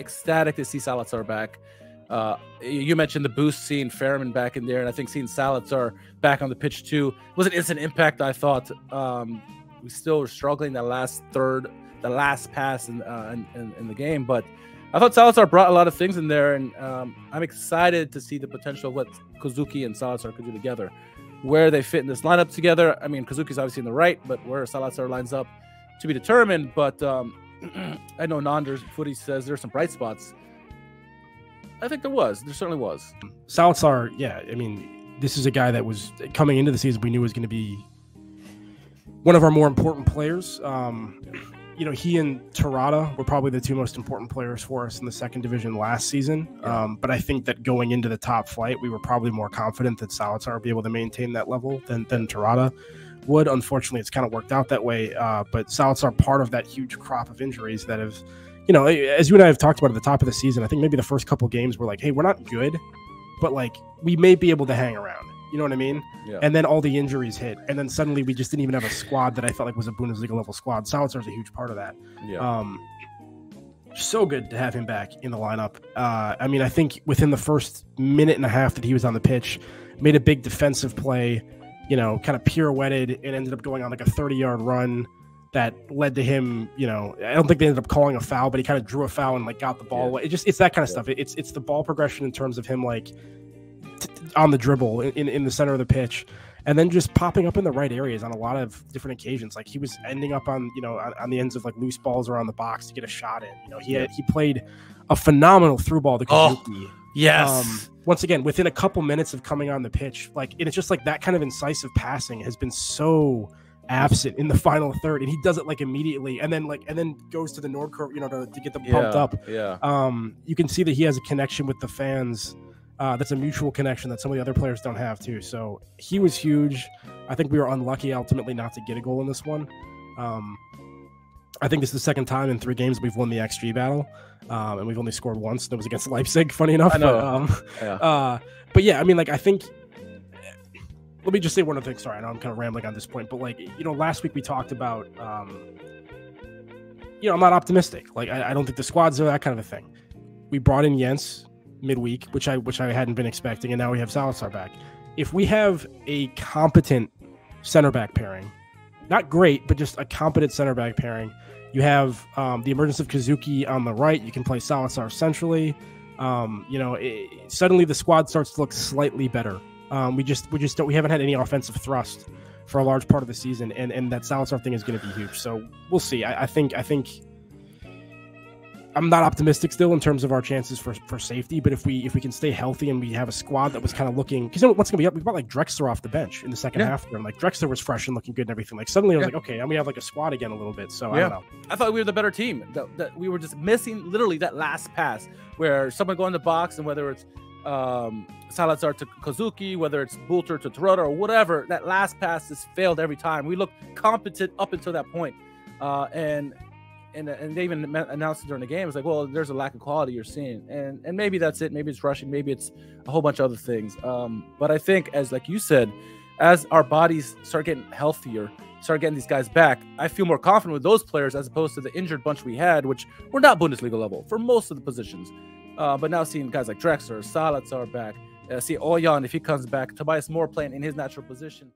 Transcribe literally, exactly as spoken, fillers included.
ecstatic to see Salazar back. Uh, you mentioned the boost, seeing Fairman back in there, and I think seeing Salazar back on the pitch too was an instant impact. I thought um, we still were struggling that last third, the last pass in, uh, in, in the game, but I thought Salazar brought a lot of things in there, and um, I'm excited to see the potential of what Kozuki and Salazar could do together, where they fit in this lineup together. I mean, Kozuki's obviously in the right, but where Salazar lines up to be determined. But um, I know Nanders Footy says there's some bright spots. I think there was. There certainly was. Salazar, yeah. I mean, this is a guy that was coming into the season we knew was going to be one of our more important players. Um, you know, he and Torada were probably the two most important players for us in the second division last season. Yeah. Um, but I think that going into the top flight, we were probably more confident that Salazar would be able to maintain that level than, than Torada would. Unfortunately, it's kind of worked out that way. Uh, but Salazar, part of that huge crop of injuries that have... You know, as you and I have talked about at the top of the season, I think maybe the first couple of games were like, hey, we're not good, but like we may be able to hang around. You know what I mean? Yeah. And then all the injuries hit. And then suddenly we just didn't even have a squad that I felt like was a Bundesliga level squad. Salazar's a huge part of that. Yeah. Um, so good to have him back in the lineup. Uh, I mean, I think within the first minute and a half that he was on the pitch, made a big defensive play, you know, kind of pirouetted and ended up going on like a thirty yard run. That led to him, you know, I don't think they ended up calling a foul, but he kind of drew a foul and like got the ball away. It just, it's that kind of stuff. It's it's the ball progression in terms of him like t t on the dribble in, in the center of the pitch, and then just popping up in the right areas on a lot of different occasions. Like he was ending up on, you know, on, on the ends of like loose balls around the box to get a shot in. You know, he had, he played a phenomenal through ball to Kozuki. Oh, yes. Um, once again, within a couple minutes of coming on the pitch, like and it's just like that kind of incisive passing has been so absent in the final third, and he does it like immediately, and then like and then goes to the Nord curve, you know, to, to get them pumped yeah, up. Yeah. Um, you can see that he has a connection with the fans. Uh, that's a mutual connection that some of the other players don't have too. So he was huge. I think we were unlucky ultimately not to get a goal in this one. Um, I think this is the second time in three games we've won the X G battle, um, and we've only scored once. That was against Leipzig. Funny enough. I know. But, um, yeah. Uh, but yeah, I mean, like I think. Let me just say one other thing. Sorry, I know I'm kind of rambling on this point, but like, you know, last week we talked about, um, you know, I'm not optimistic. Like, I, I don't think the squads are that kind of a thing. We brought in Jens midweek, which I which I hadn't been expecting, and now we have Salazar back. If we have a competent center back pairing, not great, but just a competent center back pairing, you have um, the emergence of Kozuki on the right. You can play Salazar centrally. Um, you know, it, suddenly the squad starts to look slightly better. Um, we just we just don't we haven't had any offensive thrust for a large part of the season, and and that Salazar thing is going to be huge. So we'll see. I, I think I think I'm not optimistic still in terms of our chances for for safety. But if we if we can stay healthy and we have a squad that was kind of looking, because you know what's going to be up, we brought like Drexler off the bench in the second yeah. half, and like Drexler was fresh and looking good and everything. Like suddenly I was yeah. like, okay, and we have like a squad again a little bit. So yeah. I don't know. I thought we were the better team. That, that we were just missing literally that last pass where someone go in the box, and whether it's um Salazar to Kozuki, whether it's Bulter to Terodde or whatever, that last pass has failed every time. We looked competent up until that point, uh and and and they even announced it during the game. It's like, well, there's a lack of quality you're seeing, and and maybe that's it. Maybe it's rushing, maybe it's a whole bunch of other things, um but I think, as like you said, as our bodies start getting healthier, start getting these guys back, I feel more confident with those players as opposed to the injured bunch we had, which were not Bundesliga level for most of the positions. Uh, but now seeing guys like Drexler, Salazar back, uh, see Ouwejan if he comes back, Tobias Moore playing in his natural position.